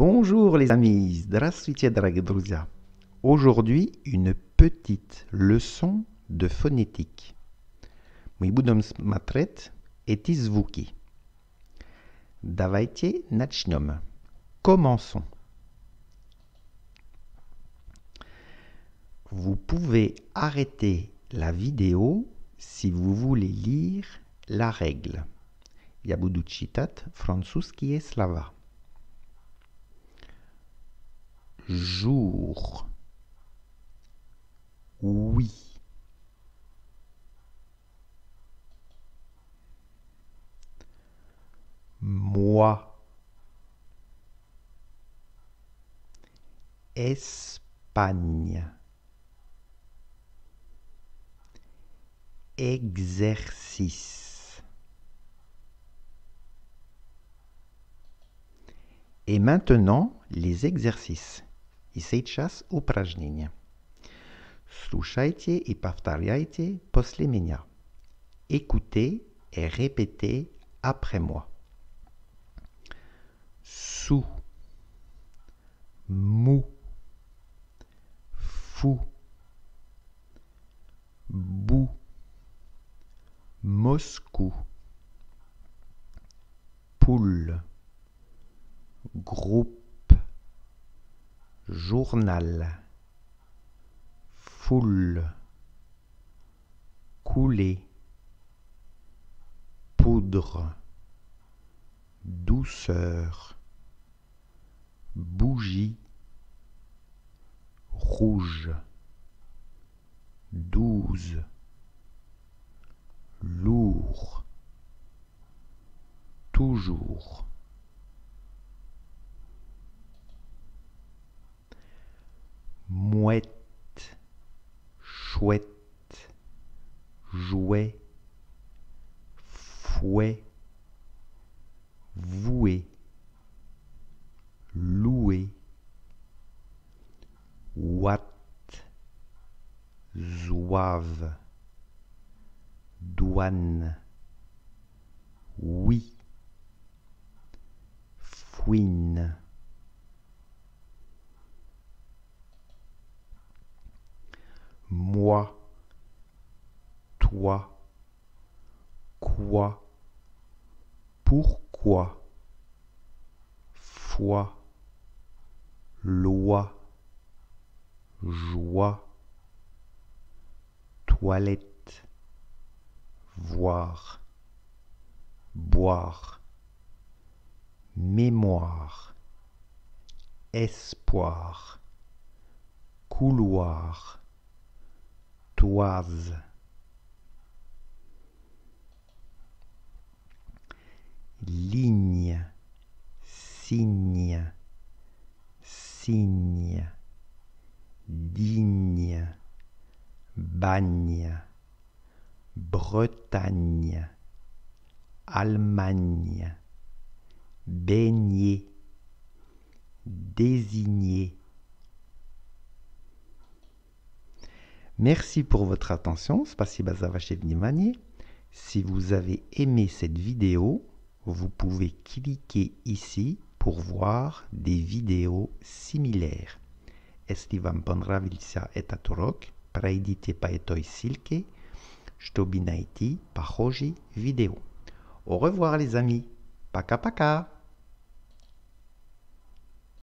Bonjour les amis, здравствуйте, дорогие друзья. Aujourd'hui, une petite leçon de phonétique. Мы будем смотреть эти звуки. Давайте начнем. Commençons. Vous pouvez arrêter la vidéo si vous voulez lire la règle. Я буду читать французские слова. Jour. Oui. Moi. Espagne. Exercice. Et maintenant, les exercices. И сейчас упражнение. Слушайте и повторяйте после меня. Écoutez et répétez après moi. Sous, mou, fou, bou, Moscou, poule, groupe, journal, foule, couler, poudre, douceur, bougie, rouge, 12, lourd, toujours. Mouette, chouette, jouet, fouet, voué, loué, ouate, zouave, douane, oui, fouine. Moi, toi, quoi, pourquoi, foi, loi, joie, toilette, voir, boire, mémoire, espoir, couloir, toise. Ligne, signe, signe, digne, bagne, Bretagne, Allemagne, baigner, désigner. Merci pour votre attention. Спасибо за ваше внимание. Si vous avez aimé cette vidéo, vous pouvez cliquer ici pour voir des vidéos similaires. Если вам понравился этот урок, пройдите по этой ссылке, чтобы найти похожие видео. Au revoir les amis. Пока-пока.